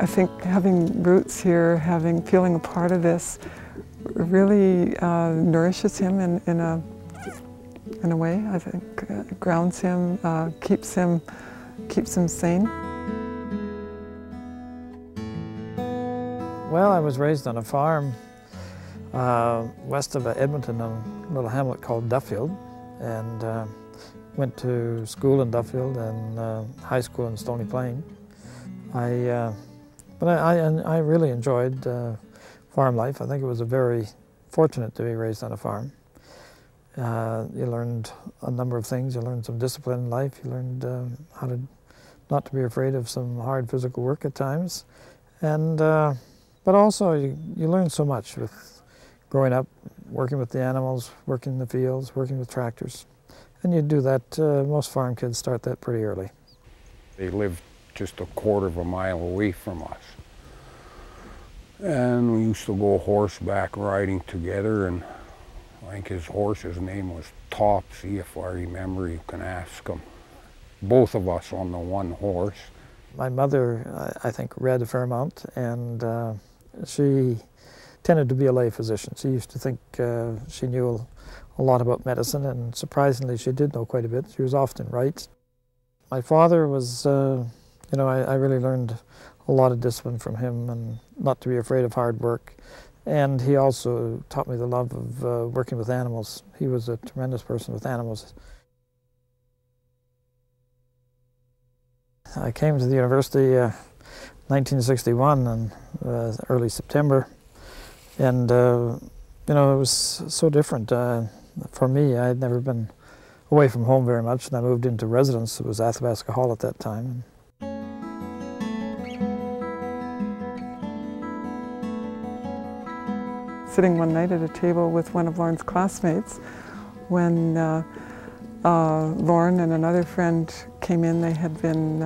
I think having roots here, feeling a part of this, really nourishes him in a way. I think grounds him, keeps him sane. Well, I was raised on a farm west of Edmonton, a little hamlet called Duffield, and went to school in Duffield and high school in Stony Plain. But I really enjoyed farm life. I think it was very fortunate to be raised on a farm. You learned a number of things. You learned some discipline in life. You learned how to not to be afraid of some hard physical work at times, and but also you learn so much with growing up, working with the animals, working in the fields, working with tractors, and you do that. Most farm kids start that pretty early. They live just a quarter of a mile away from us, and we used to go horseback riding together, and I think his horse's name was Topsy, if I remember. You can ask him. Both of us on the one horse. My mother, I think, read a fair amount, and she tended to be a lay physician. She used to think she knew a lot about medicine, and surprisingly she did know quite a bit. She was often right. My father was, you know, I really learned a lot of discipline from him, and not to be afraid of hard work. And he also taught me the love of working with animals. He was a tremendous person with animals. I came to the university 1961 in early September, and you know, it was so different for me. I had never been away from home very much, and I moved into residence. It was Athabasca Hall at that time. Sitting one night at a table with one of Lauren's classmates, when Lauren and another friend came in. They had been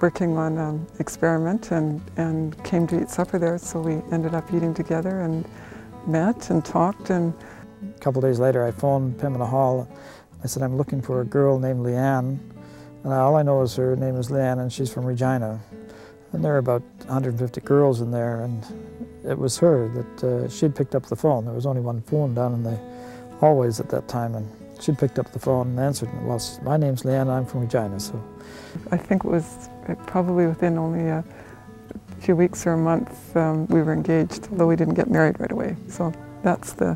working on an experiment and came to eat supper there, so we ended up eating together and met and talked. And a couple of days later I phoned Pembina Hall. I said, I'm looking for a girl named Leanne, and all I know is her name is Leanne and she's from Regina. And there were about 150 girls in there, and it was her that she'd picked up the phone. There was only one phone down in the hallways at that time, and she picked up the phone and answered, well, my name's Leanne, I'm from Regina, so. I think it was probably within only a few weeks or a month we were engaged, although we didn't get married right away. So that's the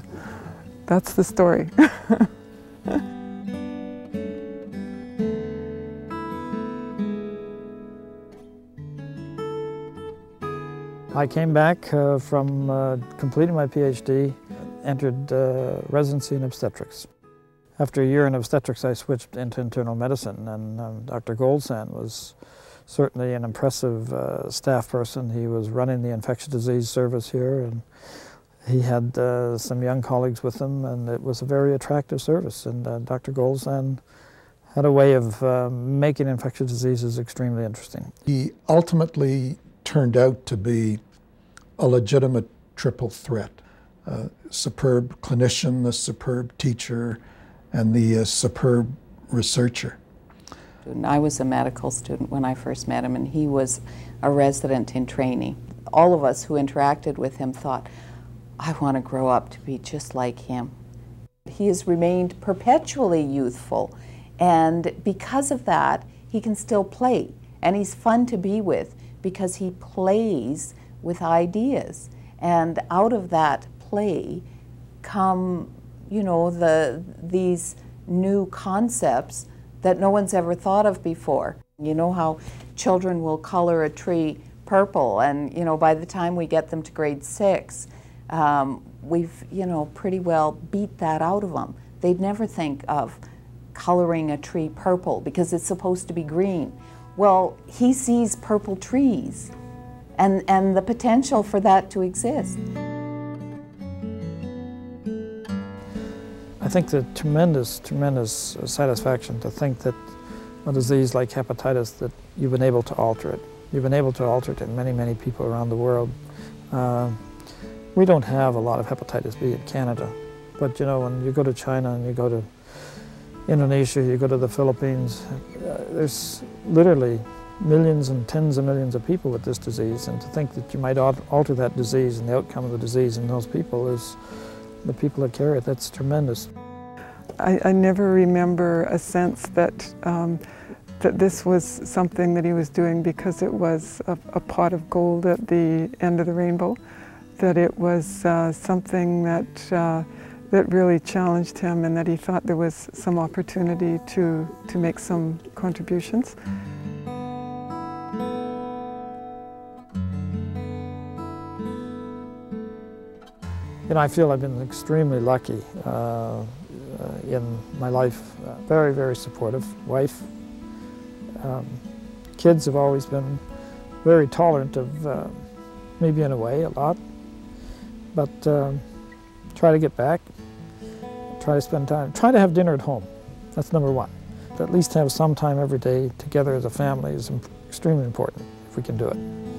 story. I came back from completing my PhD, entered residency in obstetrics. After a year in obstetrics, I switched into internal medicine, and Dr. Goldsan was certainly an impressive staff person. He was running the infectious disease service here, and he had some young colleagues with him, and it was a very attractive service. And Dr. Goldsan had a way of making infectious diseases extremely interesting. He ultimately turned out to be a legitimate triple threat. Superb clinician, the superb teacher, and the superb researcher. I was a medical student when I first met him, and he was a resident in training. All of us who interacted with him thought, I want to grow up to be just like him. He has remained perpetually youthful, and because of that, he can still play, and he's fun to be with because he plays with ideas. And out of that play come, you know, these new concepts that no one's ever thought of before. You know how children will color a tree purple, and you know, by the time we get them to grade 6, we've, you know, pretty well beat that out of them. They'd never think of coloring a tree purple because it's supposed to be green. Well, he sees purple trees and the potential for that to exist. I think the tremendous satisfaction to think that a disease like hepatitis, that you've been able to alter it. You've been able to alter it in many, many people around the world. We don't have a lot of hepatitis B in Canada, but you know, when you go to China and you go to Indonesia, you go to the Philippines, there's literally millions and tens of millions of people with this disease, and to think that you might alter that disease and the outcome of the disease in those people is the people that carry it, that's tremendous. I never remember a sense that, that this was something that he was doing because it was a pot of gold at the end of the rainbow, that it was something that, that really challenged him and that he thought there was some opportunity to make some contributions. You know, I feel I've been extremely lucky in my life. Very, very supportive wife. Kids have always been very tolerant of me being away a lot, but try to get back, try to spend time, try to have dinner at home. That's number one. To at least have some time every day together as a family is extremely important if we can do it.